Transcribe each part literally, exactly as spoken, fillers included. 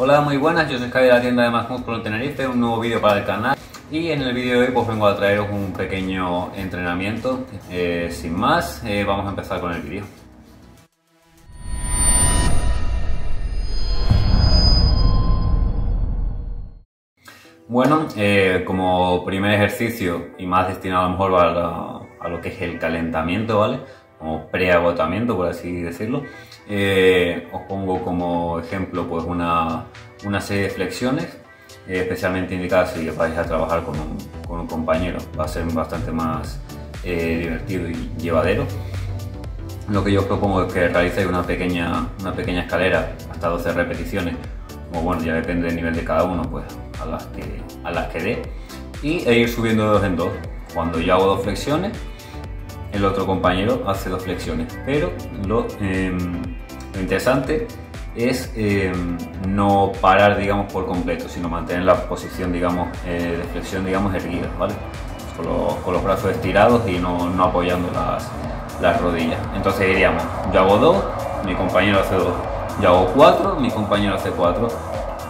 Hola, muy buenas, yo soy Javi de la tienda de Más Músculo en Tenerife, un nuevo vídeo para el canal. Y en el vídeo de hoy pues vengo a traeros un pequeño entrenamiento. Eh, sin más, eh, vamos a empezar con el vídeo. Bueno, eh, como primer ejercicio y más destinado a lo mejor a, la, a lo que es el calentamiento, ¿vale? Como preagotamiento, por así decirlo, eh, os pongo como ejemplo pues una, una serie de flexiones eh, especialmente indicadas si vais a trabajar con un, con un compañero. Va a ser bastante más eh, divertido y llevadero. Lo que yo os propongo es que realicéis una pequeña, una pequeña escalera hasta doce repeticiones, o bueno, ya depende del nivel de cada uno, pues a las que, a las que dé, y e ir subiendo de dos en dos. Cuando yo hago dos flexiones, el otro compañero hace dos flexiones, pero lo, eh, lo interesante es eh, no parar, digamos, por completo, sino mantener la posición, digamos, eh, de flexión, digamos, erguida, ¿vale? Con los, con los brazos estirados y no, no apoyando las, las rodillas. Entonces diríamos, yo hago dos, mi compañero hace dos, yo hago cuatro, mi compañero hace cuatro,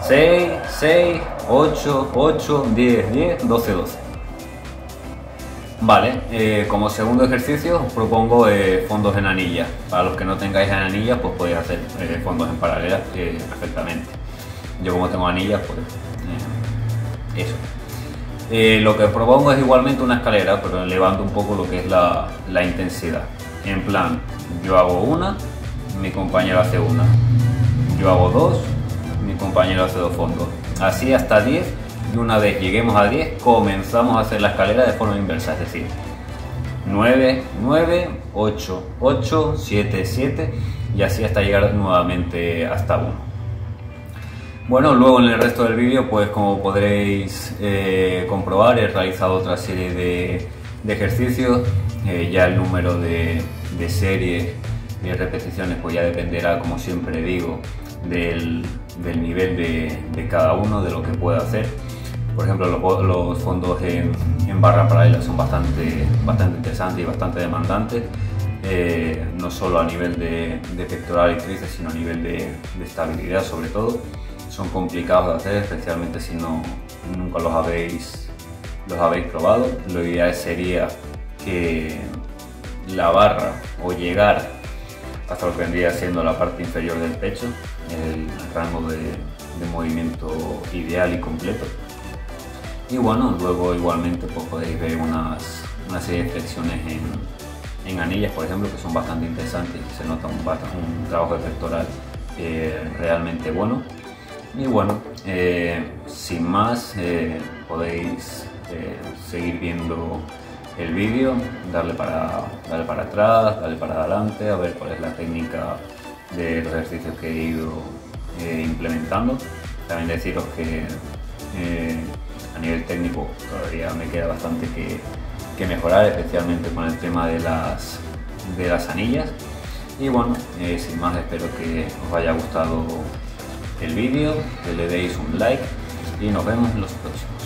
seis, seis, ocho, ocho, diez, diez, doce, doce. Vale, eh, como segundo ejercicio os propongo eh, fondos en anilla. Para los que no tengáis anillas, pues podéis hacer eh, fondos en paralelas eh, perfectamente. Yo como tengo anillas, pues eh, eso. Eh, lo que os propongo es igualmente una escalera, pero elevando un poco lo que es la, la intensidad. En plan, yo hago una, mi compañero hace una. Yo hago dos, mi compañero hace dos fondos. Así hasta diez. Y una vez lleguemos a diez, comenzamos a hacer la escalera de forma inversa, es decir, nueve, nueve, ocho, ocho, siete, siete y así hasta llegar nuevamente hasta uno. Bueno, luego en el resto del vídeo, pues como podréis eh, comprobar, he realizado otra serie de, de ejercicios. Eh, ya el número de, de series y repeticiones pues ya dependerá, como siempre digo, del, del nivel de, de cada uno, de lo que pueda hacer. Por ejemplo, los, los fondos en, en barra paralela son bastante, bastante interesantes y bastante demandantes, eh, no solo a nivel de, de pectoral y tríceps, sino a nivel de, de estabilidad sobre todo. Son complicados de hacer, especialmente si no, nunca los habéis, los habéis probado. Lo ideal sería que la barra, o llegar hasta lo que vendría siendo la parte inferior del pecho, el rango de, de movimiento ideal y completo. Y bueno, luego igualmente pues podéis ver unas, una serie de flexiones en, en anillas, por ejemplo, que son bastante interesantes y se nota un, un trabajo de pectoral eh, realmente bueno. Y bueno, eh, sin más, eh, podéis eh, seguir viendo el vídeo, darle para, darle para atrás, darle para adelante, a ver cuál es la técnica de los ejercicios que he ido eh, implementando. También deciros que eh, a nivel técnico todavía me queda bastante que, que mejorar, especialmente con el tema de las, de las anillas. Y bueno, eh, sin más, espero que os haya gustado el vídeo, que le deis un like y nos vemos en los próximos.